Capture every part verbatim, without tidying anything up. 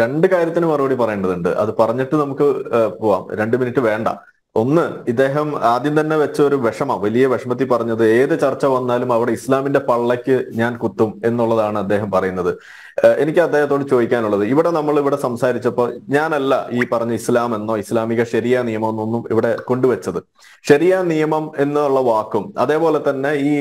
രണ്ട് കാര്യത്തിന് മറുപടി പറയേണ്ടതുണ്ട്. അത് പറഞ്ഞിട്ട് നമുക്ക് പോവാം, രണ്ട് മിനിറ്റ് വേണ്ട. ഒന്ന്, ഇദ്ദേഹം ആദ്യം തന്നെ വെച്ച ഒരു വിഷമ വലിയ വിഷമത്തിൽ പറഞ്ഞത് ഏത് ചർച്ച വന്നാലും അവിടെ ഇസ്ലാമിന്റെ പള്ളയ്ക്ക് ഞാൻ കുത്തും എന്നുള്ളതാണ് അദ്ദേഹം പറയുന്നത്. എനിക്ക് അദ്ദേഹത്തോട് ചോദിക്കാനുള്ളത്, ഇവിടെ നമ്മൾ ഇവിടെ സംസാരിച്ചപ്പോൾ ഞാനല്ല ഈ പറഞ്ഞ ഇസ്ലാം എന്നോ ഇസ്ലാമിക ശരിയ നിയമം എന്നൊന്നും ഇവിടെ കൊണ്ടുവച്ചത്. ശരിയ നിയമം എന്നുള്ള വാക്കും അതേപോലെ തന്നെ ഈ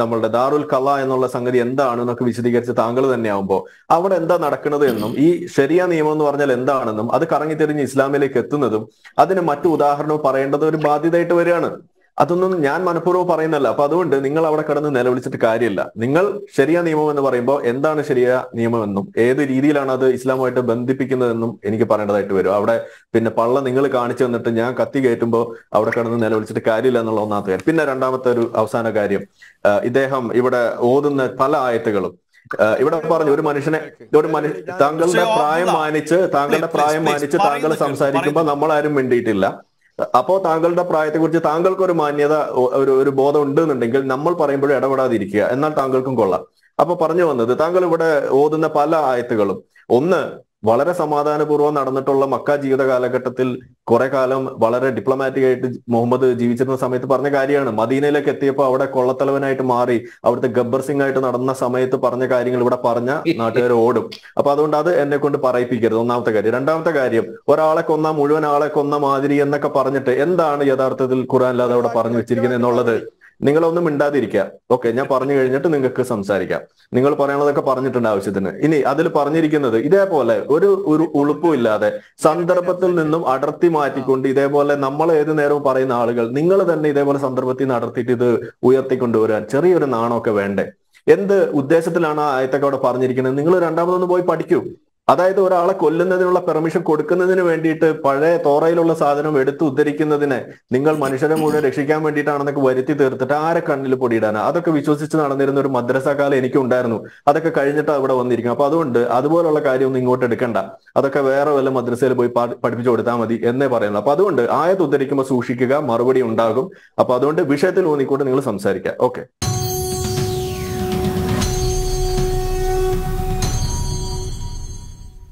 നമ്മളുടെ ദാറുൽ കല എന്നുള്ള സംഗതി എന്താണെന്നൊക്കെ വിശദീകരിച്ച് താങ്കൾ തന്നെയാവുമ്പോൾ അവിടെ എന്താ നടക്കുന്നത് എന്നും ഈ ശരിയ നിയമം എന്ന് പറഞ്ഞാൽ എന്താണെന്നും അത് കറങ്ങി തിരിഞ്ഞ് ഇസ്ലാമിലേക്ക് എത്തുന്നതും അതിന് മറ്റു ഉദാഹരണം പറയേണ്ടത് ഒരു ബാധ്യതയായിട്ട് വരികയാണ്. അതൊന്നും ഞാൻ മനഃപൂർവ്വം പറയുന്നല്ല. അപ്പൊ അതുകൊണ്ട് നിങ്ങൾ അവിടെ കിടന്ന് നിലവിളിച്ചിട്ട് കാര്യമില്ല. നിങ്ങൾ ശരിയ നിയമം എന്ന് പറയുമ്പോൾ എന്താണ് ശരിയ നിയമം എന്നും ഏത് രീതിയിലാണ് അത് ഇസ്ലാമുമായിട്ട് ബന്ധിപ്പിക്കുന്നതെന്നും എനിക്ക് പറയേണ്ടതായിട്ട് വരും. അവിടെ പിന്നെ പള്ള നിങ്ങൾ കാണിച്ചു തന്നിട്ട് ഞാൻ കത്തി കയറ്റുമ്പോൾ അവിടെ കിടന്ന് നിലവിളിച്ചിട്ട് കാര്യമില്ല എന്നുള്ള ഒന്നാമത്തെ കാര്യം. പിന്നെ രണ്ടാമത്തെ ഒരു അവസാന കാര്യം, ഇദ്ദേഹം ഇവിടെ ഓതുന്ന പല ആയത്തുകളും ഇവിടെ പറഞ്ഞു ഒരു മനുഷ്യനെ ഒരു മനുഷ്യ താങ്കളുടെ പ്രായം മാനിച്ച് താങ്കളുടെ പ്രായം മാനിച്ച് താങ്കൾ സംസാരിക്കുമ്പോൾ നമ്മളാരും മിണ്ടിയിട്ടില്ല. അപ്പോ താങ്കളുടെ പ്രായത്തെ കുറിച്ച് താങ്കൾക്ക് ഒരു മാന്യത ഒരു ഒരു ബോധം ഉണ്ട് എന്നുണ്ടെങ്കിൽ നമ്മൾ പറയുമ്പോഴും ഇടപെടാതിരിക്കുക, എന്നാൽ താങ്കൾക്കും കൊള്ളാം. അപ്പൊ പറഞ്ഞു വന്നത്, താങ്കൾ ഇവിടെ ഓതുന്ന പല ആയത്തുകളും ഒന്ന് വളരെ സമാധാനപൂർവ്വം നടന്നിട്ടുള്ള മക്ക ജീവിത കാലഘട്ടത്തിൽ കുറെ കാലം വളരെ ഡിപ്ലോമാറ്റിക് ആയിട്ട് മുഹമ്മദ് ജീവിച്ചിരുന്ന സമയത്ത് പറഞ്ഞ കാര്യമാണ്. മദീനയിലേക്ക് എത്തിയപ്പോൾ അവിടെ കൊള്ളത്തലവനായിട്ട് മാറി അവിടുത്തെ ഗബ്ബർ സിംഗ് ആയിട്ട് നടന്ന സമയത്ത് പറഞ്ഞ കാര്യങ്ങൾ ഇവിടെ പറഞ്ഞ നാട്ടുകാർ ഓടും. അപ്പൊ അതുകൊണ്ട് അത് എന്നെ കൊണ്ട് പറയിപ്പിക്കരുത്, ഒന്നാമത്തെ കാര്യം. രണ്ടാമത്തെ കാര്യം, ഒരാളെ കൊന്ന മുഴുവൻ ആളെ കൊന്ന മാതിരി എന്നൊക്കെ പറഞ്ഞിട്ട് എന്താണ് യഥാർത്ഥത്തിൽ ഖുർആനിലത് അവിടെ പറഞ്ഞു വെച്ചിരിക്കുന്നത് എന്നുള്ളത് നിങ്ങളൊന്നും മിണ്ടാതിരിക്കുക. ഓക്കെ, ഞാൻ പറഞ്ഞു കഴിഞ്ഞിട്ട് നിങ്ങൾക്ക് സംസാരിക്കാം. നിങ്ങൾ പറയണതൊക്കെ പറഞ്ഞിട്ടുണ്ട് ആവശ്യത്തിന്. ഇനി അതിൽ പറഞ്ഞിരിക്കുന്നത് ഇതേപോലെ ഒരു ഒരു ഉളുപ്പും ഇല്ലാതെ സന്ദർഭത്തിൽ നിന്നും അടർത്തി മാറ്റിക്കൊണ്ട് ഇതേപോലെ നമ്മൾ ഏത് നേരവും പറയുന്ന ആളുകൾ നിങ്ങൾ തന്നെ ഇതേപോലെ സന്ദർഭത്തിൽ നിന്ന് അടർത്തിയിട്ട് ഇത് ഉയർത്തിക്കൊണ്ടുവരാൻ ചെറിയൊരു നാണമൊക്കെ വേണ്ടേ? എന്ത് ഉദ്ദേശത്തിലാണ് ആ ആയത്തൊക്കെ അവിടെ പറഞ്ഞിരിക്കുന്നത്? നിങ്ങൾ രണ്ടാമതൊന്ന് പോയി പഠിക്കൂ. അതായത് ഒരാളെ കൊല്ലുന്നതിനുള്ള പെർമിഷൻ കൊടുക്കുന്നതിന് വേണ്ടിയിട്ട് പഴയ തോറയിലുള്ള സാധനം എടുത്ത് ഉദ്ധരിക്കുന്നതിനെ നിങ്ങൾ മനുഷ്യരെ മുഴുവൻ രക്ഷിക്കാൻ വേണ്ടിയിട്ടാണെന്നൊക്കെ വരുത്തി തീർത്തിട്ട് ആരെ കണ്ണിൽ പൊടിയിടാനാ? അതൊക്കെ വിശ്വസിച്ച് നടന്നിരുന്ന ഒരു മദ്രസ കാലം എനിക്കുണ്ടായിരുന്നു. അതൊക്കെ കഴിഞ്ഞിട്ട് അവിടെ വന്നിരിക്കും. അപ്പൊ അതുകൊണ്ട് അതുപോലുള്ള കാര്യം ഒന്നും ഇങ്ങോട്ട് എടുക്കണ്ട. അതൊക്കെ വേറെ വല്ല മദ്രസയിൽ പോയി പഠിപ്പിച്ചു കൊടുത്താൽ മതി എന്നേ പറയുന്നത്. അപ്പൊ അതുകൊണ്ട് ആയത് ഉദ്ധരിക്കുമ്പോൾ സൂക്ഷിക്കുക, മറുപടി ഉണ്ടാകും. അപ്പൊ അതുകൊണ്ട് വിഷയത്തിൽ ഊന്നിക്കൊണ്ട് നിങ്ങൾ സംസാരിക്കുക. ഓക്കെ.